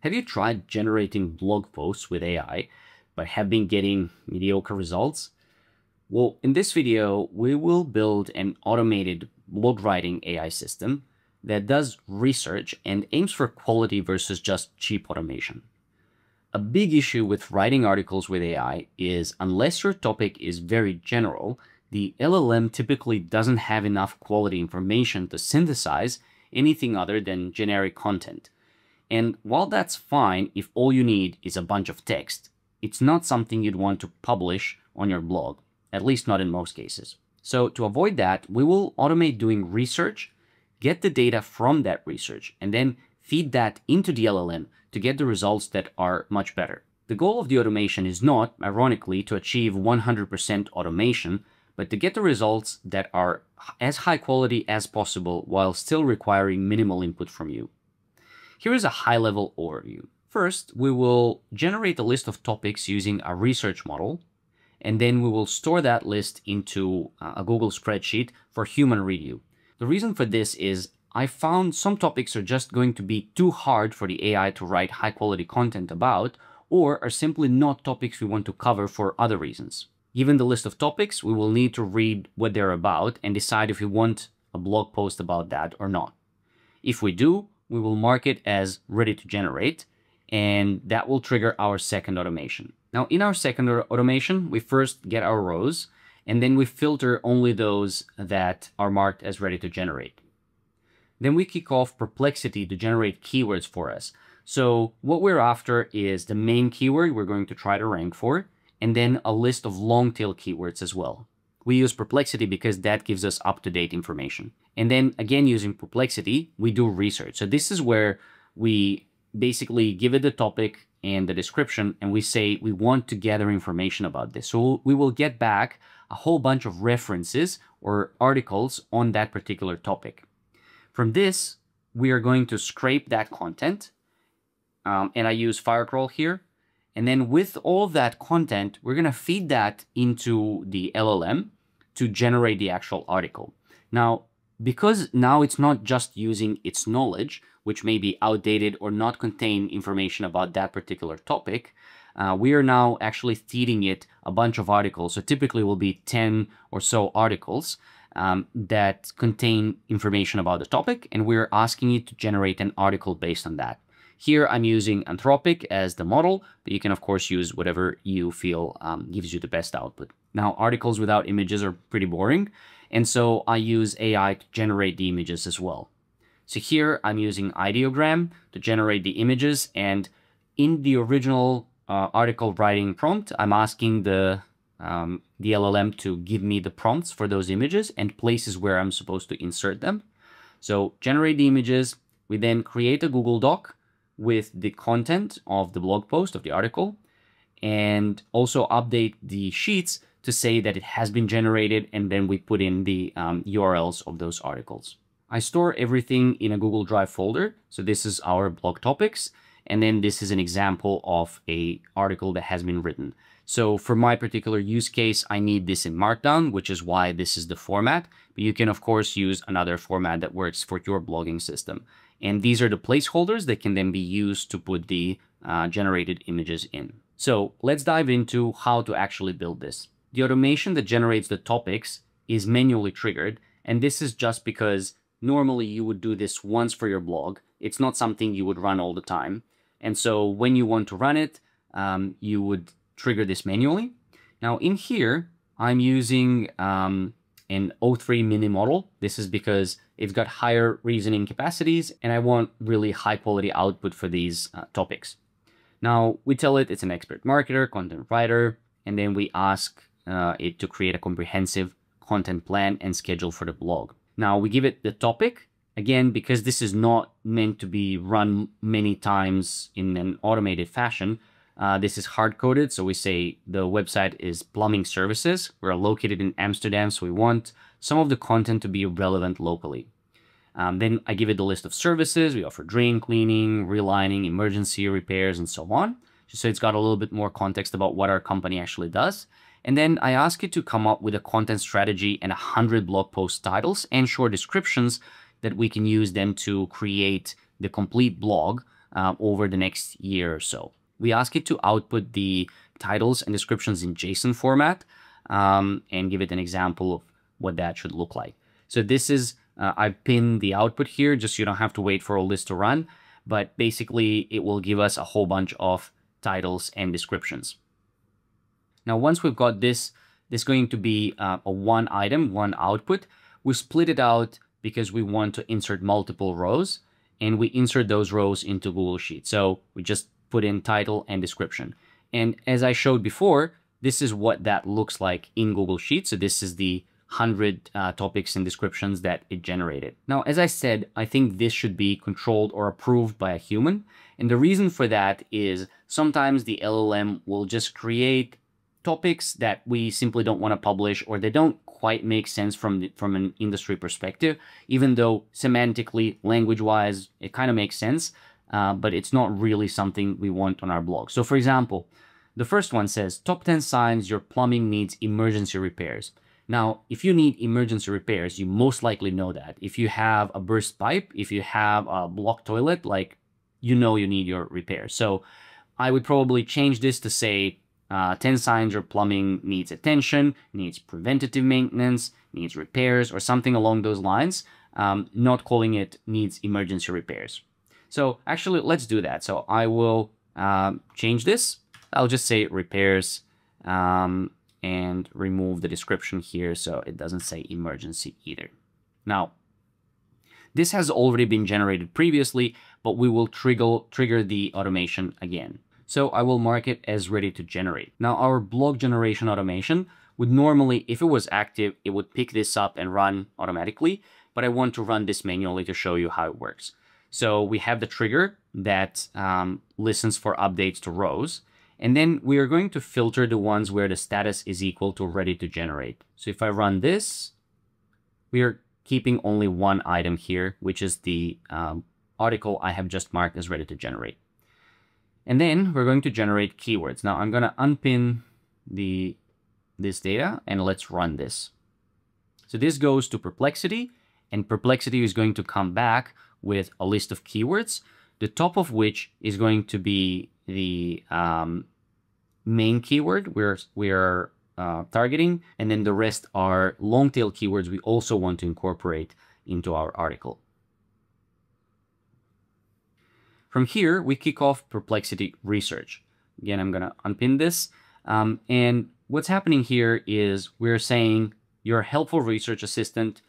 Have you tried generating blog posts with AI, but have been getting mediocre results? Well, in this video, we will build an automated blog writing AI system that does research and aims for quality versus just cheap automation. A big issue with writing articles with AI is unless your topic is very general, the LLM typically doesn't have enough quality information to synthesize anything other than generic content. And while that's fine if all you need is a bunch of text, it's not something you'd want to publish on your blog, at least not in most cases. So to avoid that, we will automate doing research, get the data from that research, and then feed that into the LLM to get the results that are much better. The goal of the automation is not, ironically, to achieve 100% automation, but to get the results that are as high quality as possible while still requiring minimal input from you. Here is a high-level overview. First, we will generate a list of topics using a research model, and then we will store that list into a Google spreadsheet for human review. The reason for this is I found some topics are just going to be too hard for the AI to write high quality content about, or are simply not topics we want to cover for other reasons. Given the list of topics, we will need to read what they're about and decide if we want a blog post about that or not. If we do, we will mark it as ready to generate, and that will trigger our second automation. Now, in our second automation, we first get our rows, and then we filter only those that are marked as ready to generate. Then we kick off Perplexity to generate keywords for us. So what we're after is the main keyword we're going to try to rank for, and then a list of long tail keywords as well. We use Perplexity because that gives us up-to-date information. And then again, using Perplexity, we do research. So this is where we basically give it the topic and the description, and we say we want to gather information about this. So we will get back a whole bunch of references or articles on that particular topic. From this, we are going to scrape that content, and I use Firecrawl here. And then with all that content, we're going to feed that into the LLM to generate the actual article. Now, because now it's not just using its knowledge, which may be outdated or not contain information about that particular topic, we are now actually feeding it a bunch of articles. So typically will be 10 or so articles that contain information about the topic, and we're asking it to generate an article based on that. Here I'm using Anthropic as the model, but you can of course use whatever you feel gives you the best output. Now, articles without images are pretty boring, and so I use AI to generate the images as well. So here I'm using Ideogram to generate the images, and in the original article writing prompt, I'm asking the LLM to give me the prompts for those images and places where I'm supposed to insert them. So generate the images. We then create a Google Doc with the content of the blog post of the article, and also update the sheets to say that it has been generated, and then we put in the URLs of those articles. I store everything in a Google Drive folder. So this is our blog topics, and then this is an example of an article that has been written. So for my particular use case, I need this in Markdown, which is why this is the format. But you can, of course, use another format that works for your blogging system. And these are the placeholders that can then be used to put the generated images in. So let's dive into how to actually build this. The automation that generates the topics is manually triggered. And this is just because normally you would do this once for your blog. It's not something you would run all the time. And so when you want to run it, you would trigger this manually. Now in here, I'm using an O3 mini model. This is because it's got higher reasoning capacities, and I want really high quality output for these topics. Now we tell it it's an expert marketer, content writer, and then we ask it to create a comprehensive content plan and schedule for the blog. Now we give it the topic, again, because this is not meant to be run many times in an automated fashion. This is hard-coded, so we say the website is plumbing services. We're located in Amsterdam, so we want some of the content to be relevant locally. Then I give it the list of services. We offer drain cleaning, relining, emergency repairs, and so on. So it's got a little bit more context about what our company actually does. And then I ask it to come up with a content strategy and 100 blog post titles and short descriptions that we can use them to create the complete blog over the next year or so. We ask it to output the titles and descriptions in JSON format and give it an example of what that should look like. So this is, I've pinned the output here, just so you don't have to wait for all this to run, but basically it will give us a whole bunch of titles and descriptions. Now, once we've got this, this is going to be a one item, one output. We split it out because we want to insert multiple rows, and we insert those rows into Google Sheets. So we just put in title and description. And as I showed before, this is what that looks like in Google Sheets. So this is the 100 topics and descriptions that it generated. Now, as I said, I think this should be controlled or approved by a human. And the reason for that is sometimes the LLM will just create topics that we simply don't want to publish, or they don't quite make sense from an industry perspective, even though semantically, language-wise, it kind of makes sense, but it's not really something we want on our blog. So for example, the first one says, top 10 signs your plumbing needs emergency repairs. Now, if you need emergency repairs, you most likely know that. If you have a burst pipe, if you have a blocked toilet, like, you know you need your repair. So I would probably change this to say, 10 signs your plumbing needs attention, needs preventative maintenance, needs repairs, or something along those lines, not calling it needs emergency repairs. So actually, let's do that. So I will change this. I'll just say repairs and remove the description here so it doesn't say emergency either. Now, this has already been generated previously, but we will trigger the automation again. So I will mark it as ready to generate. Now, our blog generation automation would normally, if it was active, it would pick this up and run automatically, but I want to run this manually to show you how it works. So we have the trigger that listens for updates to rows, and then we are going to filter the ones where the status is equal to ready to generate. So if I run this, we are keeping only one item here, which is the article I have just marked as ready to generate. And then we're going to generate keywords. Now I'm going to unpin this data and let's run this. So this goes to Perplexity, and Perplexity is going to come back with a list of keywords, the top of which is going to be the main keyword we're targeting. And then the rest are long tail keywords we also want to incorporate into our article. From here, we kick off Perplexity research. Again, I'm going to unpin this. And what's happening here is we're saying you're a helpful research assistant.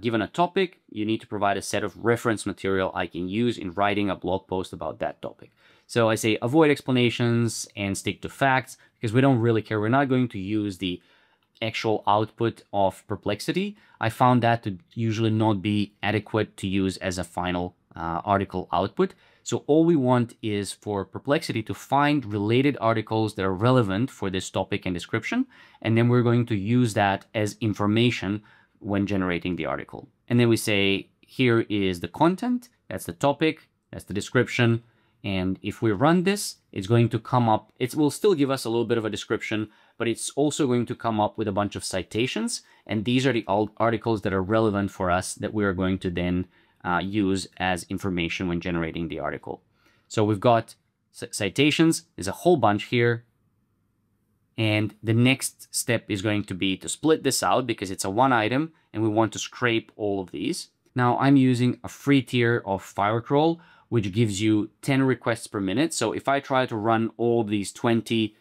Given a topic, you need to provide a set of reference material I can use in writing a blog post about that topic. So I say avoid explanations and stick to facts because we don't really care. We're not going to use the actual output of Perplexity. I found that to usually not be adequate to use as a final article output. So all we want is for Perplexity to find related articles that are relevant for this topic and description. And then we're going to use that as information when generating the article. And then we say, here is the content, that's the topic, that's the description. And if we run this, it's going to come up, it will still give us a little bit of a description, but it's also going to come up with a bunch of citations. And these are the articles that are relevant for us that we are going to then use as information when generating the article. So we've got citations, there's a whole bunch here. And the next step is going to be to split this out because it's a one item and we want to scrape all of these. Now I'm using a free tier of Firecrawl, which gives you 10 requests per minute. So if I try to run all these 20,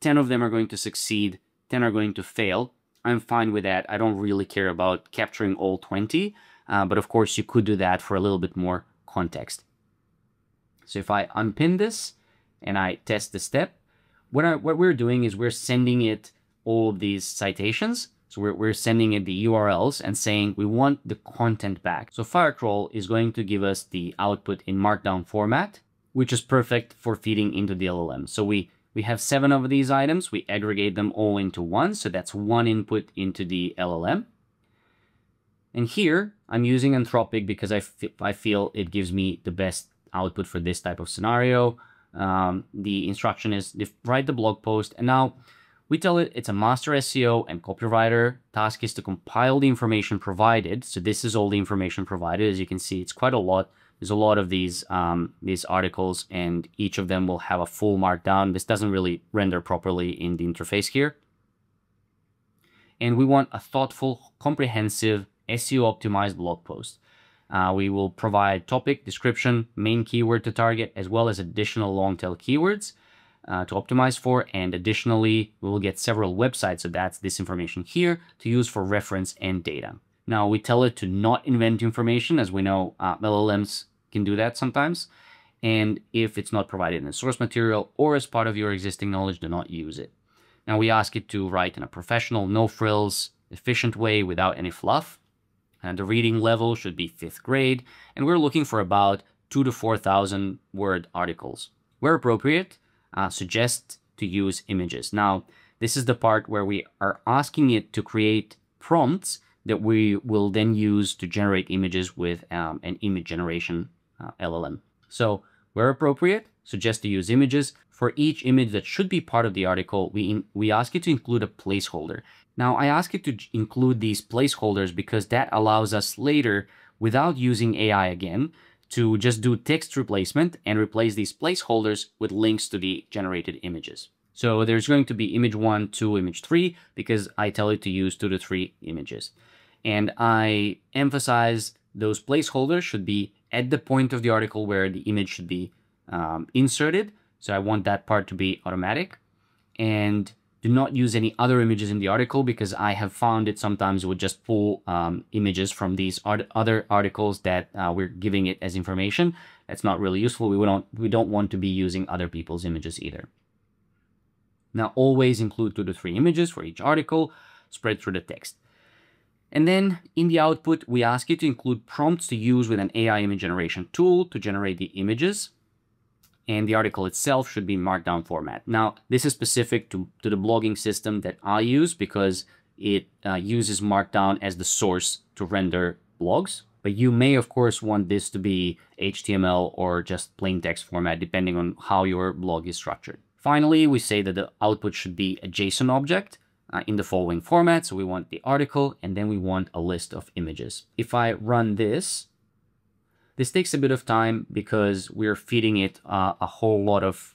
10 of them are going to succeed, 10 are going to fail. I'm fine with that. I don't really care about capturing all 20. But of course, you could do that for a little bit more context. So if I unpin this and I test the step, what we're doing is we're sending it all of these citations. So we're sending it the URLs and saying we want the content back. So Firecrawl is going to give us the output in markdown format, which is perfect for feeding into the LLM. So we have 7 of these items. We aggregate them all into one. So that's one input into the LLM. And here I'm using Anthropic because I feel it gives me the best output for this type of scenario. The instruction is write the blog post. And now we tell it it's a master SEO and copywriter. Task is to compile the information provided. So this is all the information provided. As you can see, it's quite a lot, There's a lot of these articles, and each of them will have a full markdown. This doesn't really render properly in the interface here. And we want a thoughtful, comprehensive, SEO-optimized blog post. We will provide topic, description, main keyword to target, as well as additional long-tail keywords to optimize for. And additionally, we will get several websites. So that's this information here to use for reference and data. Now, we tell it to not invent information, as we know LLMs can do that sometimes. And if it's not provided in the source material or as part of your existing knowledge, do not use it. Now, we ask it to write in a professional, no-frills, efficient way without any fluff. And the reading level should be 5th grade, and we're looking for about 2,000 to 4,000 word articles. Where appropriate, suggest to use images. Now, this is the part where we are asking it to create prompts that we will then use to generate images with an image generation LLM. So where appropriate, suggest to use images. For each image that should be part of the article, we ask it to include a placeholder. Now, I ask it to include these placeholders because that allows us later, without using AI again, to just do text replacement and replace these placeholders with links to the generated images. So there's going to be image 1, 2, image 3, because I tell it to use 2 to 3 images. And I emphasize those placeholders should be at the point of the article where the image should be inserted. So I want that part to be automatic. And do not use any other images in the article, because I have found it sometimes would just pull images from these other articles that we're giving it as information. That's not really useful. We don't want to be using other people's images either. Now, always include 2 to 3 images for each article, spread through the text. And then in the output, we ask it to include prompts to use with an AI image generation tool to generate the images. And the article itself should be in markdown format. Now, this is specific to the blogging system that I use, because it uses markdown as the source to render blogs. But you may, of course, want this to be HTML or just plain text format, depending on how your blog is structured. Finally, we say that the output should be a JSON object in the following format. So we want the article, and then we want a list of images. If I run this, this takes a bit of time because we're feeding it a whole lot of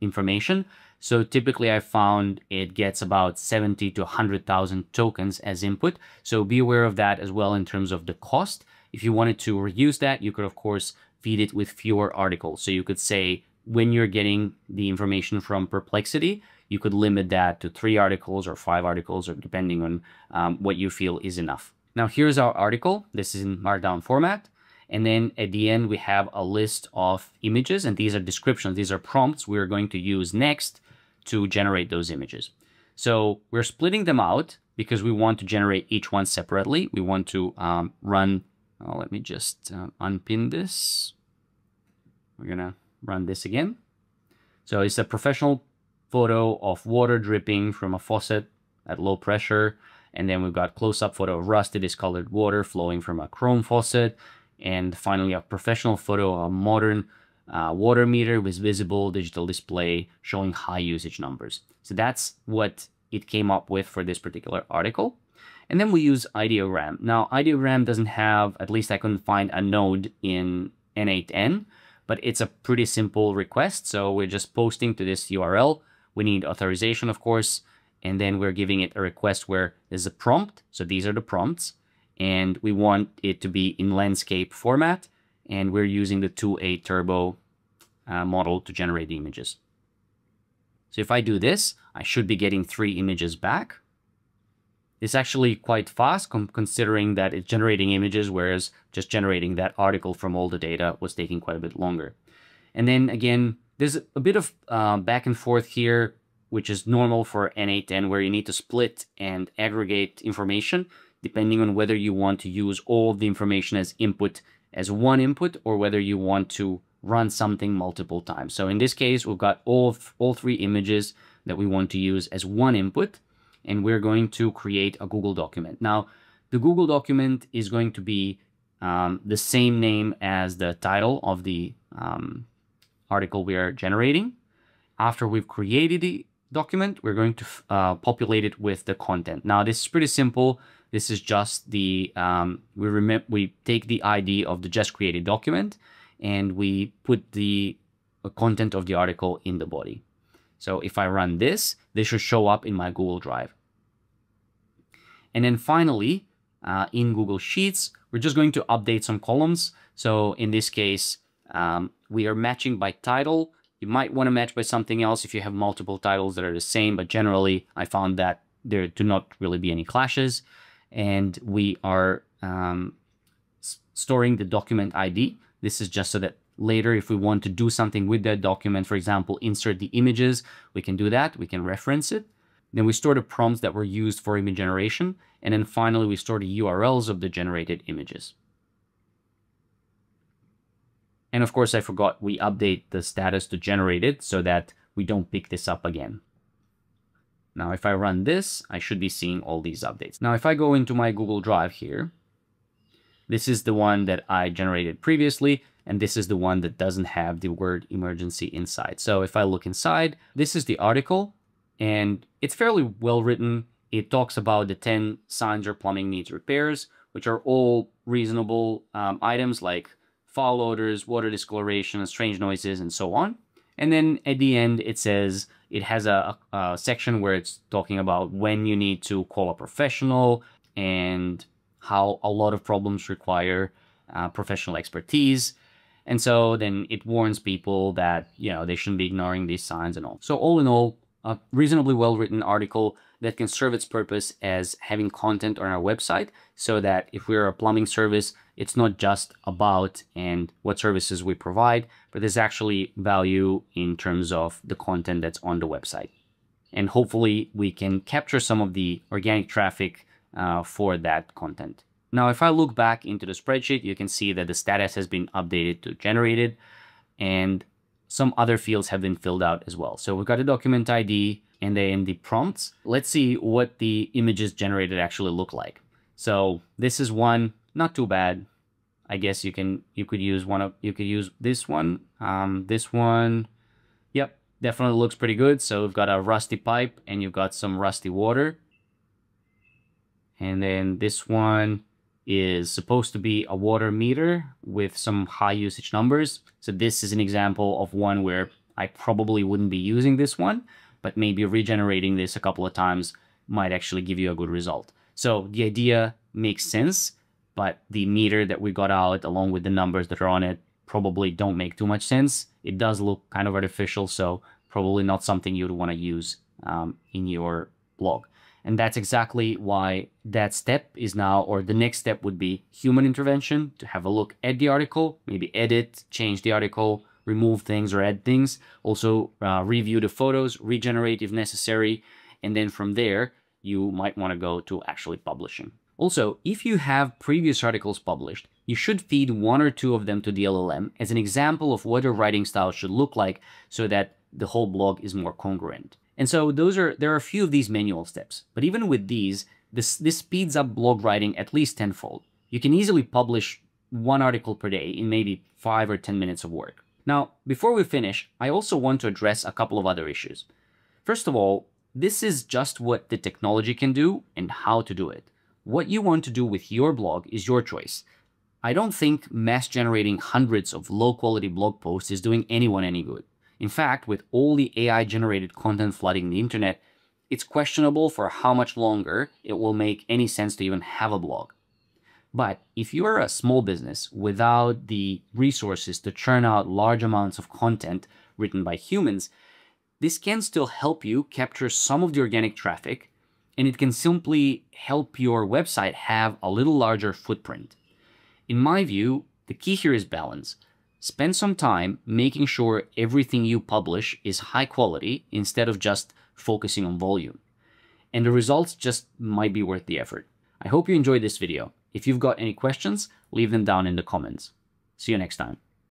information. So typically I found it gets about 70 to 100,000 tokens as input. So be aware of that as well in terms of the cost. If you wanted to reuse that, you could of course feed it with fewer articles. So you could say when you're getting the information from Perplexity, you could limit that to 3 articles or 5 articles, or depending on what you feel is enough. Now here's our article. This is in markdown format. And then at the end, we have a list of images, and these are descriptions. These are prompts we're going to use next to generate those images. So we're splitting them out because we want to generate each one separately. We want to run, let me just unpin this. We're going to run this again. So it's a professional photo of water dripping from a faucet at low pressure. And then we've got close-up photo of rusty discolored water flowing from a chrome faucet. And finally, a professional photo of a modern water meter with visible digital display showing high usage numbers. So that's what it came up with for this particular article. And then we use Ideogram. Now, Ideogram doesn't have, at least I couldn't find a node in N8N, but it's a pretty simple request. So we're just posting to this URL. We need authorization, of course. And then we're giving it a request where there's a prompt. So these are the prompts. And we want it to be in landscape format, and we're using the 2A Turbo model to generate the images. So if I do this, I should be getting 3 images back. It's actually quite fast considering that it's generating images, whereas just generating that article from all the data was taking quite a bit longer. And then again, there's a bit of back and forth here, which is normal for N8N, where you need to split and aggregate information, depending on whether you want to use all the information as input as one input, or whether you want to run something multiple times. So in this case, we've got all 3 images that we want to use as one input, and we're going to create a Google document. Now, the Google document is going to be the same name as the title of the article we are generating. After we've created the document, we're going to populate it with the content. Now, this is pretty simple. This is just the, we take the ID of the just created document and we put the content of the article in the body. So if I run this, this should show up in my Google Drive. And then finally, in Google Sheets, we're just going to update some columns. So in this case, we are matching by title. You might want to match by something else if you have multiple titles that are the same, but generally I found that there do not really be any clashes. And we are storing the document ID. This is just so that later, if we want to do something with that document, for example, insert the images, we can do that, we can reference it. Then we store the prompts that were used for image generation. And then finally, we store the URLs of the generated images. And of course, I forgot, we update the status to generated so that we don't pick this up again. Now, if I run this, I should be seeing all these updates. Now, if I go into my Google Drive here, this is the one that I generated previously, and this is the one that doesn't have the word emergency inside. So if I look inside, this is the article, and it's fairly well written. It talks about the 10 signs your plumbing needs repairs, which are all reasonable items like foul odors, water discoloration, strange noises, and so on. And then at the end, it says it has a section where it's talking about when you need to call a professional and how a lot of problems require professional expertise. And so then it warns people that, you know, they shouldn't be ignoring these signs and all. So all in all, a reasonably well-written article that can serve its purpose as having content on our website so that if we're a plumbing service, it's not just about and what services we provide, but there's actually value in terms of the content that's on the website. And hopefully we can capture some of the organic traffic for that content. Now, if I look back into the spreadsheet, you can see that the status has been updated to generated and some other fields have been filled out as well. So we've got a document ID and then the prompts. Let's see what the images generated actually look like. So this is one, not too bad. I guess you could use this one. This one, yep, definitely looks pretty good. So we've got a rusty pipe and you've got some rusty water. And then this one is supposed to be a water meter with some high usage numbers. So this is an example of one where I probably wouldn't be using this one, but maybe regenerating this a couple of times might actually give you a good result. So the idea makes sense, but the meter that we got out along with the numbers that are on it probably don't make too much sense. It does look kind of artificial, so probably not something you'd want to use in your blog. And that's exactly why that step is now, or the next step would be human intervention, to have a look at the article, maybe edit, change the article, remove things or add things. Also review the photos, regenerate if necessary. And then from there, you might want to go to actually publishing. Also, if you have previous articles published, you should feed one or two of them to the LLM as an example of what your writing style should look like so that the whole blog is more congruent. And so there are a few of these manual steps, but even with these, this speeds up blog writing at least tenfold. You can easily publish one article per day in maybe 5 or 10 minutes of work. Now, before we finish, I also want to address a couple of other issues. First of all, this is just what the technology can do and how to do it. What you want to do with your blog is your choice. I don't think mass generating hundreds of low quality blog posts is doing anyone any good. In fact, with all the AI-generated content flooding the internet, it's questionable for how much longer it will make any sense to even have a blog. But if you are a small business without the resources to churn out large amounts of content written by humans, this can still help you capture some of the organic traffic, and it can simply help your website have a little larger footprint. In my view, the key here is balance. Spend some time making sure everything you publish is high quality instead of just focusing on volume. And the results just might be worth the effort. I hope you enjoyed this video. If you've got any questions, leave them down in the comments. See you next time.